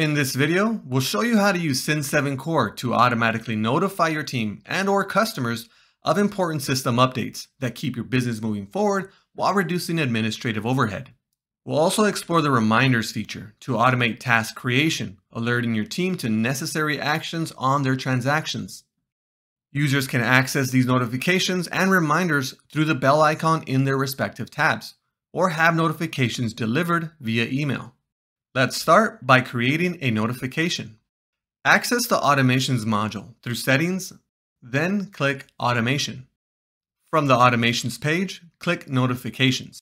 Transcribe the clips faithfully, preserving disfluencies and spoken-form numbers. In this video, we'll show you how to use Cin seven Core to automatically notify your team and or customers of important system updates that keep your business moving forward while reducing administrative overhead. We'll also explore the reminders feature to automate task creation, alerting your team to necessary actions on their transactions. Users can access these notifications and reminders through the bell icon in their respective tabs, or have notifications delivered via email. Let's start by creating a notification. Access the Automations module through Settings, then click Automation. From the Automations page, click Notifications.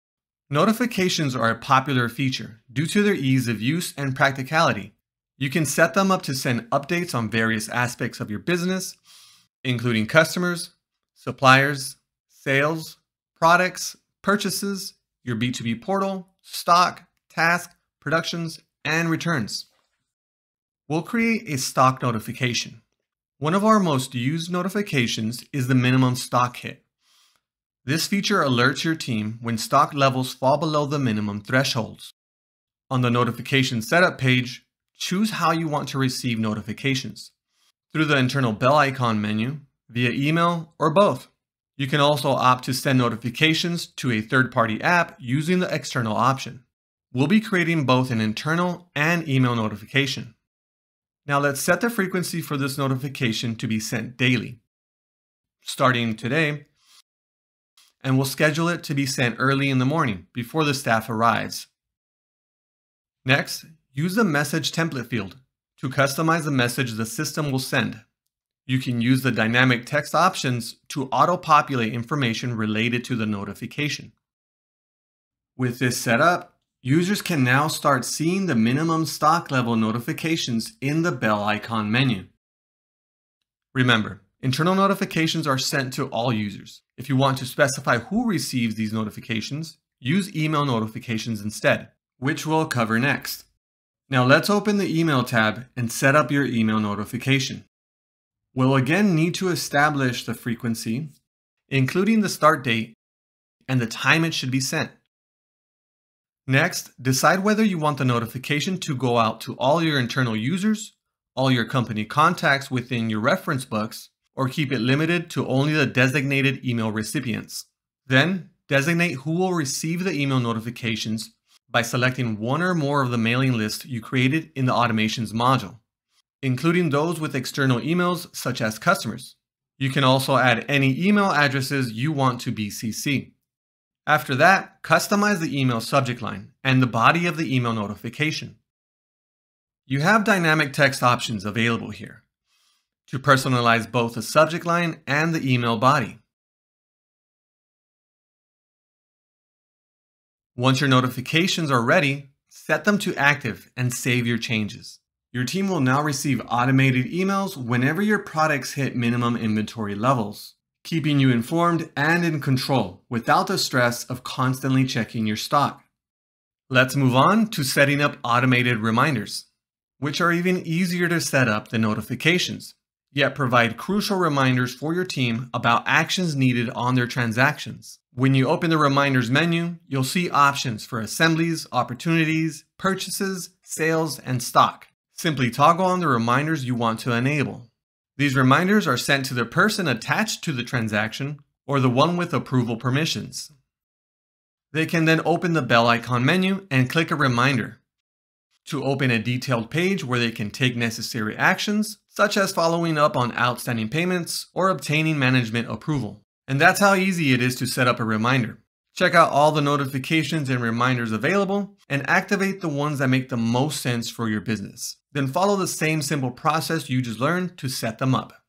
Notifications are a popular feature due to their ease of use and practicality. You can set them up to send updates on various aspects of your business, including customers, suppliers, sales, products, purchases, your B two B portal, stock, task, productions, and returns. We'll create a stock notification. One of our most used notifications is the minimum stock hit. This feature alerts your team when stock levels fall below the minimum thresholds. On the notification setup page, choose how you want to receive notifications. Through the internal bell icon menu, via email, or both. You can also opt to send notifications to a third-party app using the external option. We'll be creating both an internal and email notification. Now let's set the frequency for this notification to be sent daily, starting today, and we'll schedule it to be sent early in the morning before the staff arrives. Next, use the message template field to customize the message the system will send. You can use the dynamic text options to auto-populate information related to the notification. With this setup, users can now start seeing the minimum stock level notifications in the bell icon menu. Remember, internal notifications are sent to all users. If you want to specify who receives these notifications, use email notifications instead, which we'll cover next. Now let's open the email tab and set up your email notification. We'll again need to establish the frequency, including the start date and the time it should be sent. Next, decide whether you want the notification to go out to all your internal users, all your company contacts within your reference books, or keep it limited to only the designated email recipients. Then, designate who will receive the email notifications by selecting one or more of the mailing list you created in the Automations module, including those with external emails such as customers. You can also add any email addresses you want to B C C. After that, customize the email subject line and the body of the email notification. You have dynamic text options available here to personalize both the subject line and the email body. Once your notifications are ready, set them to active and save your changes. Your team will now receive automated emails whenever your products hit minimum inventory levels, keeping you informed and in control without the stress of constantly checking your stock. Let's move on to setting up automated reminders, which are even easier to set up than notifications, yet provide crucial reminders for your team about actions needed on their transactions. When you open the reminders menu, you'll see options for assemblies, opportunities, purchases, sales, and stock. Simply toggle on the reminders you want to enable. These reminders are sent to the person attached to the transaction or the one with approval permissions. They can then open the bell icon menu and click a reminder to open a detailed page where they can take necessary actions, such as following up on outstanding payments or obtaining management approval. And that's how easy it is to set up a reminder. Check out all the notifications and reminders available and activate the ones that make the most sense for your business. Then follow the same simple process you just learned to set them up.